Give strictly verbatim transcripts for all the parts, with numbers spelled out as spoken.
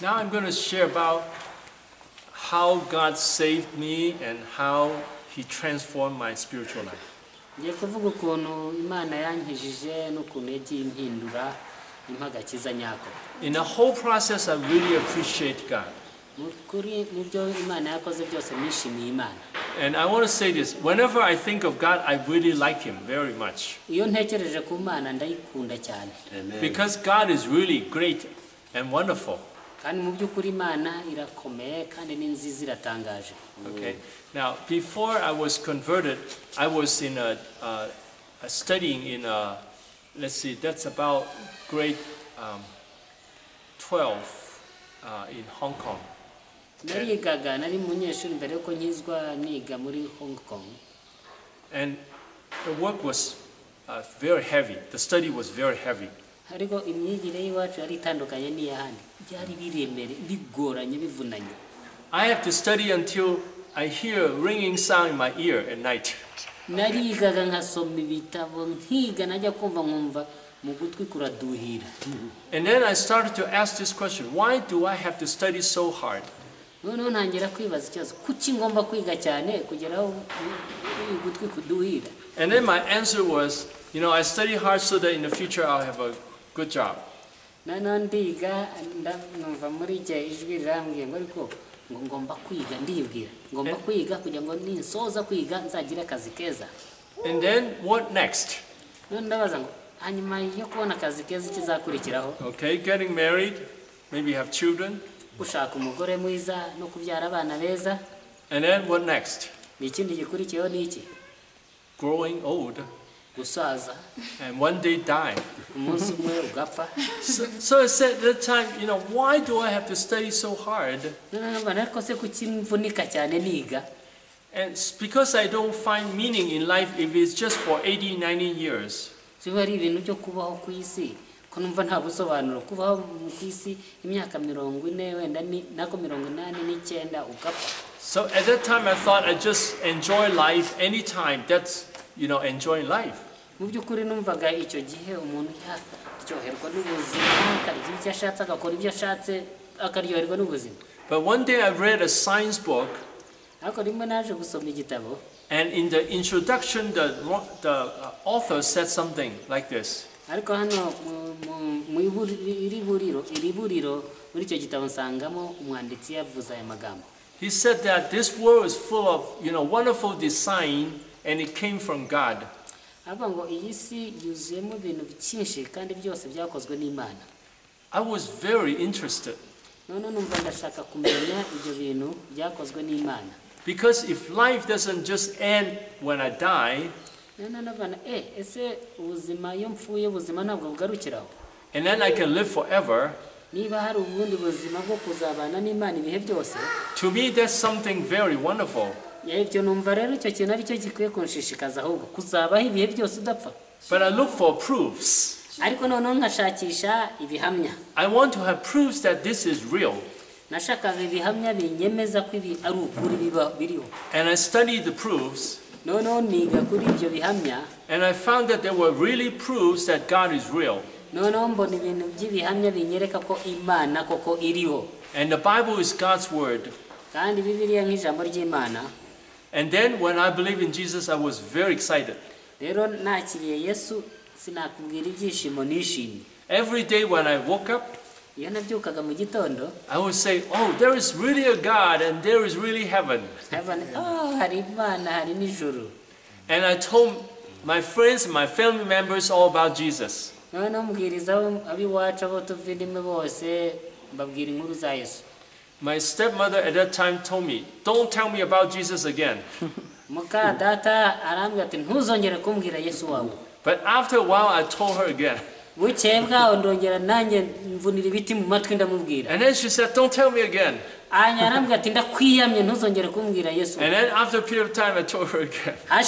Now I'm going to share about how God saved me and how He transformed my spiritual life. In the whole process, I really appreciate God. And I want to say this, whenever I think of God, I really like Him very much. Amen. Because God is really great and wonderful. Okay, now before I was converted, I was in a, uh, a studying in a, let's see, that's about grade um, twelve uh, in Hong Kong. And the work was uh, very heavy, the study was very heavy. I have to study until I hear a ringing sound in my ear at night. And then I started to ask this question, why do I have to study so hard? And then my answer was, you know, I study hard so that in the future I'll have a good job. And, and then what next? Okay, getting married, maybe have children. And then what next? Growing old. And one day die. so, so I said at that time, you know, why do I have to study so hard? And it's because I don't find meaning in life if it's just for eighty, ninety years. So at that time I thought I just enjoy life anytime. That's, you know, enjoying life. But one day I read a science book, and in the introduction, the, the author said something like this. He said that this world is full of, you know, wonderful design, and it came from God. I was very interested. Because if life doesn't just end when I die, and then I can live forever, to me that's something very wonderful. But I look for proofs. I want to have proofs that this is real. And I studied the proofs. And I found that there were really proofs that God is real. And the Bible is God's word. And then when I believed in Jesus, I was very excited. Every day when I woke up, I would say, oh, there is really a God and there is really heaven. And I told my friends, my family members all about Jesus. My stepmother at that time told me, don't tell me about Jesus again. But after a while, I told her again. And then she said, don't tell me again. And then after a period of time, I told her again. I,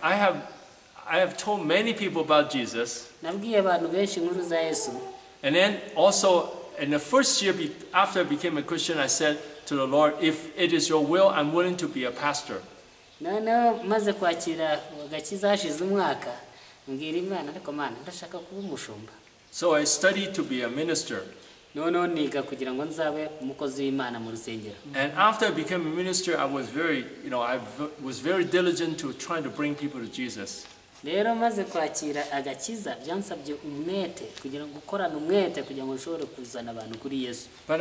I, have, I have told many people about Jesus. And then also, in the first year after I became a Christian, I said to the Lord, if it is your will, I'm willing to be a pastor. So I studied to be a minister. And after I became a minister, I was very, you know, I was very diligent to trying to bring people to Jesus. But I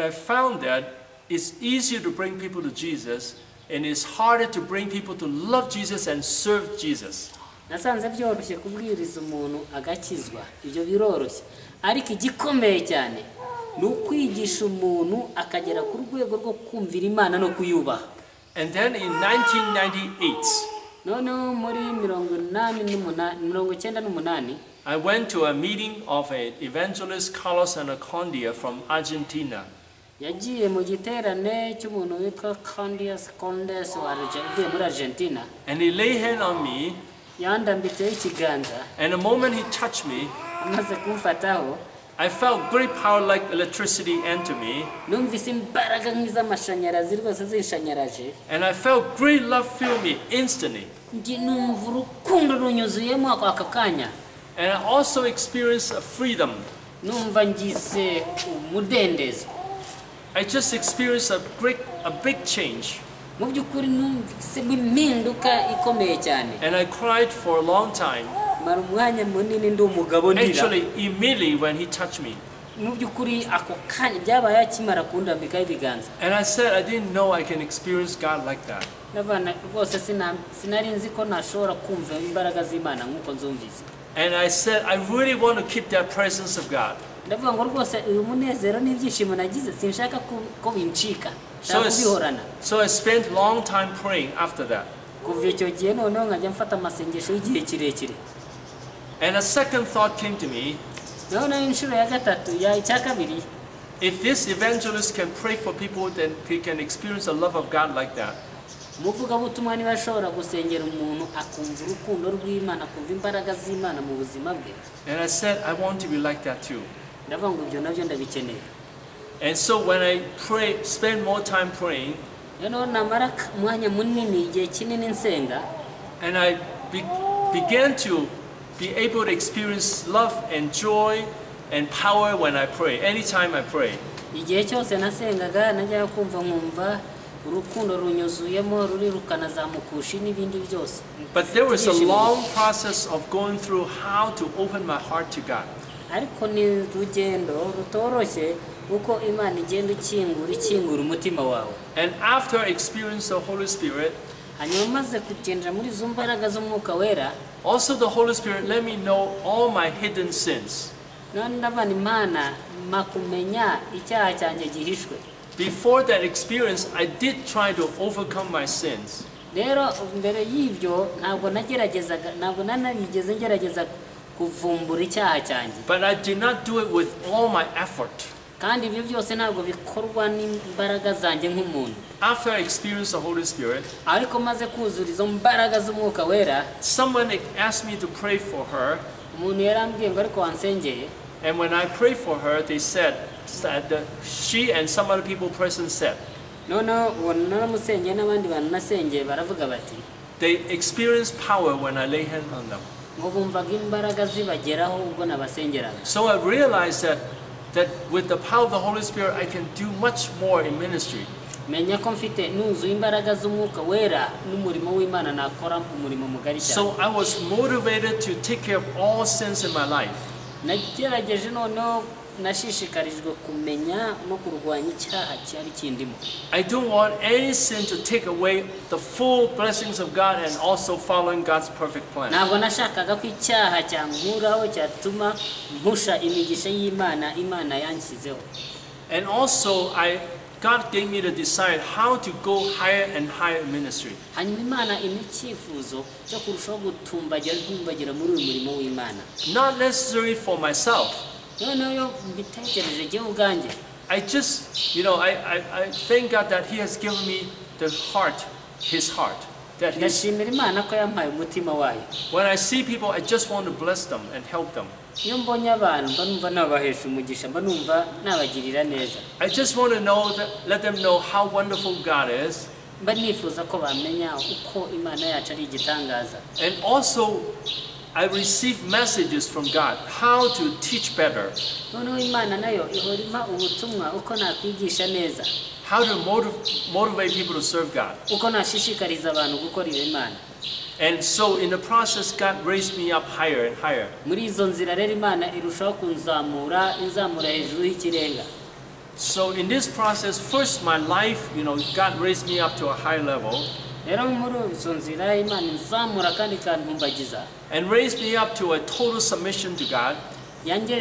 found that it's easier to bring people to Jesus, and it's harder to bring people to love Jesus and serve Jesus. And then in nineteen ninety-eight, I went to a meeting of an evangelist, Carlos Anacondia, from Argentina. And he laid hand on me. And the moment he touched me, I felt great power like electricity enter me. And I felt great love fill me instantly. And I also experienced a freedom. I just experienced a great, a big change. And I cried for a long time. Actually, immediately when he touched me. And I said, I didn't know I can experience God like that. And I said, I really want to keep that presence of God. So I, so I spent a long time praying after that. And a second thought came to me. If this evangelist can pray for people, then he can experience the love of God like that. And I said, I want to be like that too. And so when I pray, spend more time praying, and I be, began to be able to experience love and joy and power when I pray, anytime I pray. But there was a long process of going through how to open my heart to God. And after I experienced the Holy Spirit, also the Holy Spirit let me know all my hidden sins. Before that experience, I did try to overcome my sins. But I did not do it with all my effort. After I experienced the Holy Spirit, someone asked me to pray for her. And when I prayed for her, they said that she and some other people present said, they experienced power when I lay hands on them. So I realized that, that with the power of the Holy Spirit, I can do much more in ministry. So I was motivated to take care of all sins in my life. I don't want any sin to take away the full blessings of God and also following God's perfect plan. And also, I, God gave me the desire how to go higher and higher in ministry. Not necessarily for myself. I just, you know, I, I, I thank God that He has given me the heart, His heart. That His, when I see people, I just want to bless them and help them. I just want to know, that, let them know how wonderful God is. And also, I receive messages from God how to teach better, how to motiv motivate people to serve God. And so in the process, God raised me up higher and higher. So in this process, first my life, you know, God raised me up to a high level. And raised me up to a total submission to God. And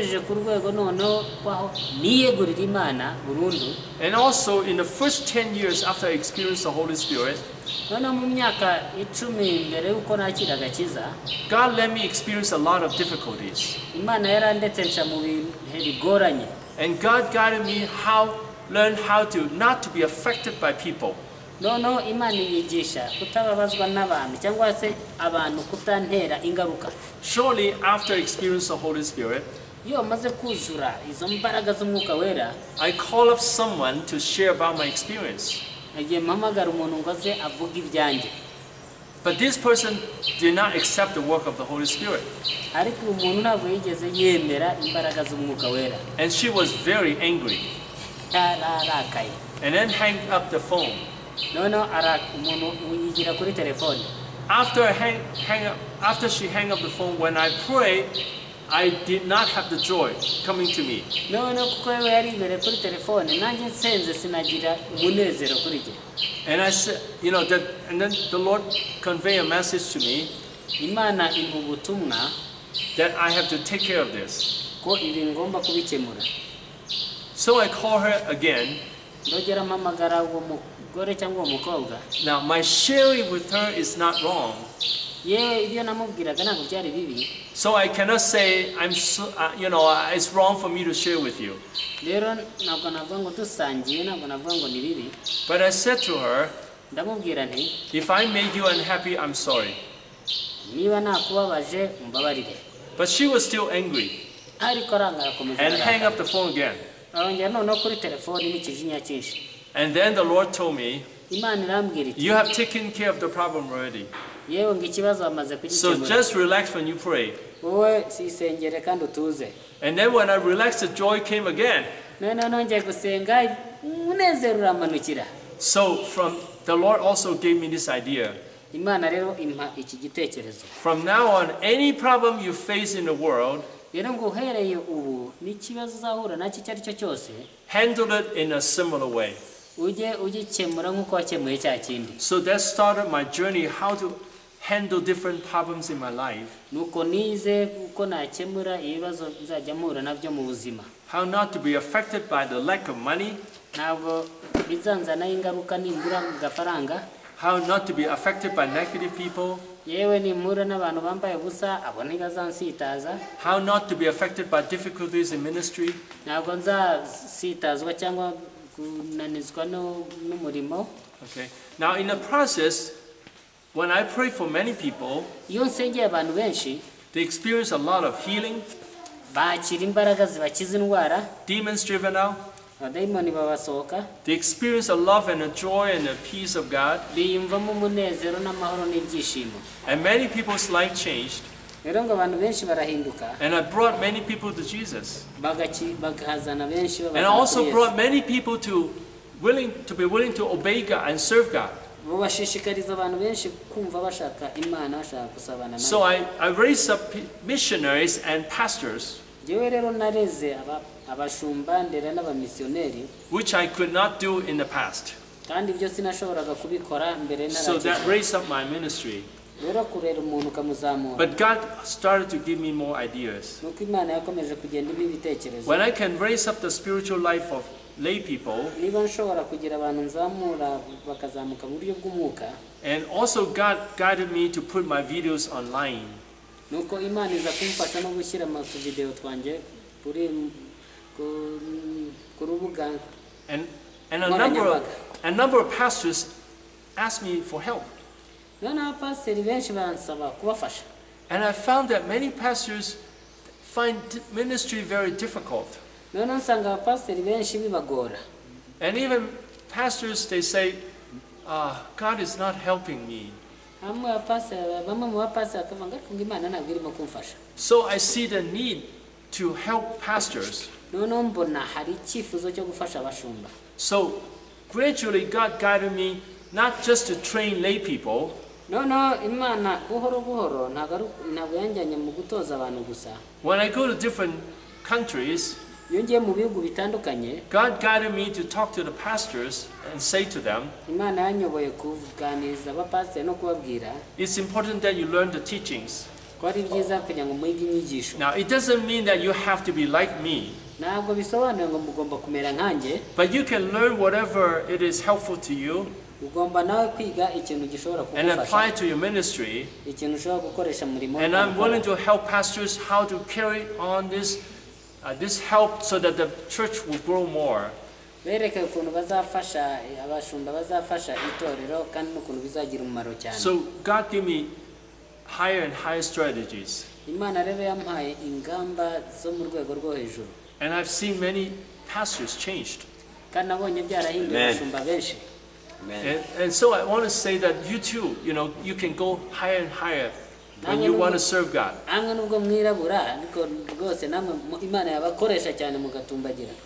also in the first ten years after I experienced the Holy Spirit, God let me experience a lot of difficulties. And God guided me how learn how to not to be affected by people. Shortly after experience of Holy Spirit, I call up someone to share about my experience. But this person did not accept the work of the Holy Spirit. And she was very angry. And then hung up the phone. No, no, after, hang, hang up, after she hung up the phone, when I prayed, I did not have the joy coming to me. No, no, and I said, you know, that, and then the Lord conveyed a message to me that I have to take care of this. So I call her again. Now, my sharing with her is not wrong. So I cannot say, I'm so, uh, you know, uh, it's wrong for me to share with you. But I said to her, if I made you unhappy, I'm sorry. But she was still angry and hang up the phone again. And then the Lord told me, you have taken care of the problem already. So just relax when you pray. And then when I relaxed, the joy came again. So from the Lord also gave me this idea. From now on, any problem you face in the world, handle it in a similar way. So that started my journey how to handle different problems in my life. How not to be affected by the lack of money. How not to be affected by negative people. How not to be affected by difficulties in ministry. Okay. Now in the process, when I pray for many people, they experience a lot of healing, demons driven out. They experience the love and the joy and the peace of God. And many people's life changed. And I brought many people to Jesus. And I also brought many people to willing to be willing to obey God and serve God. So I, I raised up missionaries and pastors, which I could not do in the past. So that raised up my ministry. But God started to give me more ideas. When I can raise up the spiritual life of lay people, and also God guided me to put my videos online. And, and a, number of, a number of pastors asked me for help. And I found that many pastors find ministry very difficult. And even pastors, they say, uh, God is not helping me. So I see the need to help pastors. So gradually God guided me not just to train lay people, when I go to different countries, God guided me to talk to the pastors and say to them, it's important that you learn the teachings. Now, it doesn't mean that you have to be like me, but you can learn whatever it is helpful to you and apply to your ministry. And I'm willing to help pastors how to carry on this Uh, this help so that the church will grow more. So God gave me higher and higher strategies. And I've seen many pastors changed. Amen. And, and so I want to say that you too, you know, you can go higher and higher when you want to serve God.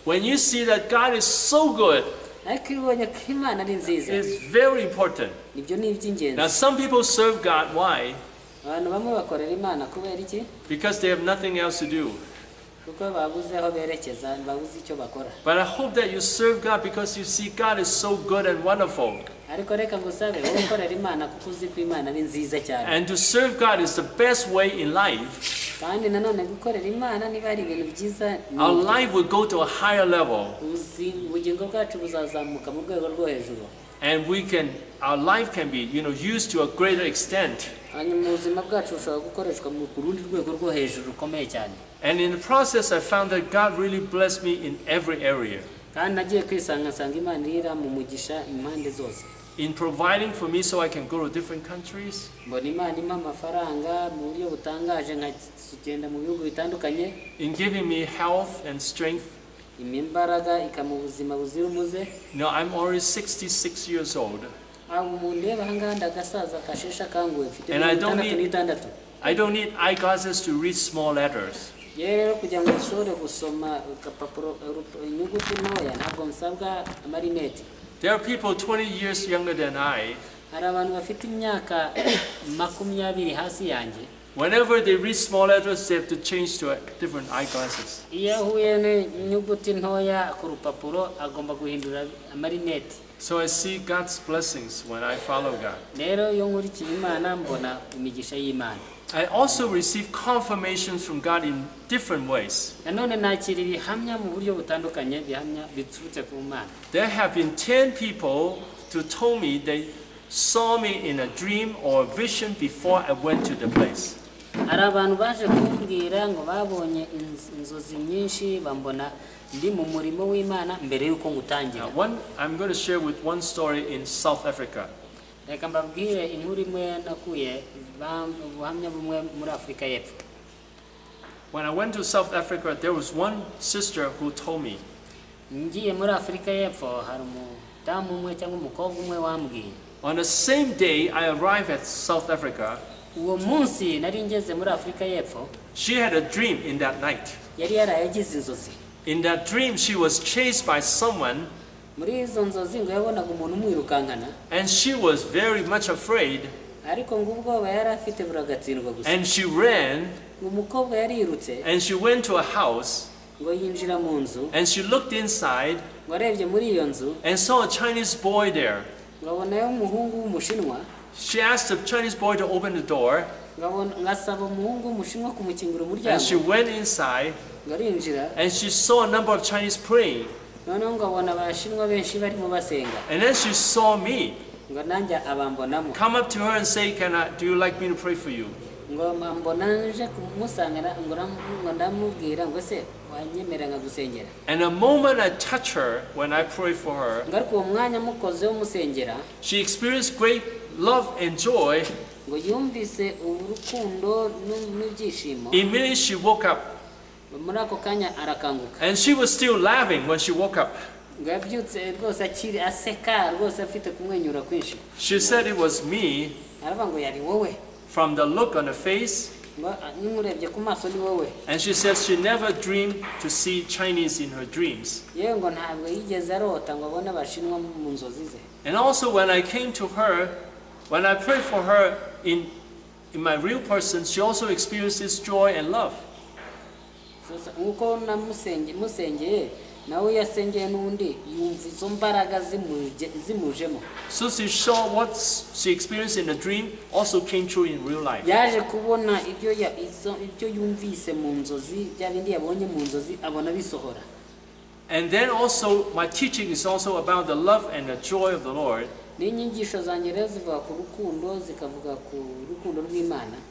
When you see that God is so good, it's very important. Now, some people serve God. Why? Because they have nothing else to do. But I hope that you serve God because you see God is so good and wonderful. And to serve God is the best way in life. Our life will go to a higher level. And we can, our life can be, you know, used to a greater extent. And in the process, I found that God really blessed me in every area, in providing for me so I can go to different countries. In giving me health and strength. No, I'm already sixty-six years old. And I don't need, I don't need eye glasses to read small letters. There are people twenty years younger than I. Whenever they read small letters, they have to change to different eyeglasses. So I see God's blessings when I follow God. I also receive confirmations from God in different ways. There have been ten people who told me they saw me in a dream or a vision before I went to the place. Now, one, I'm going to share with one story in South Africa. When I went to South Africa, there was one sister who told me, on the same day I arrived at South Africa, she had a dream in that night. In that dream, she was chased by someone, and she was very much afraid, and she ran, and she went to a house, and she looked inside and saw a Chinese boy there. She asked the Chinese boy to open the door, and she went inside, and she saw a number of Chinese praying. And then she saw me come up to her and say, "Can I, do you like me to pray for you?" And the moment I touched her, when I prayed for her, she experienced great love and joy. Immediately she woke up. And she was still laughing when she woke up. She said it was me. from the look on her face. And she says she never dreamed to see Chinese in her dreams. And also when I came to her, when I prayed for her in, in my real person, she also experiences joy and love. So she saw what she experienced in the dream also came true in real life. And then also my teaching is also about the love and the joy of the Lord.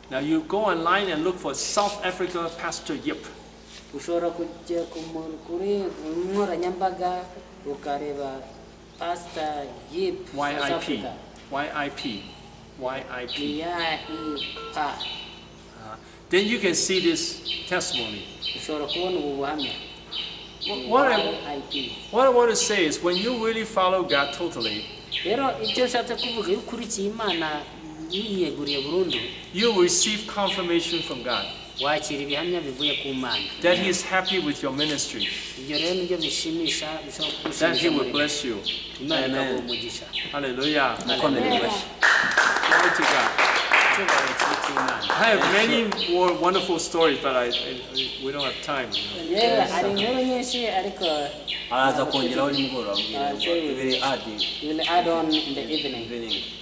Now you go online and look for South Africa Pastor Yip. Y I P. Y I P. Y I P. Uh, then you can see this testimony. What I, what I want to say is when you really follow God totally, you will receive confirmation from God that He is happy with your ministry, that He will bless you. Amen. Hallelujah. Hallelujah. Glory to God. I have many more wonderful stories, but I, I, we don't have time. You know. We'll add on in the evening.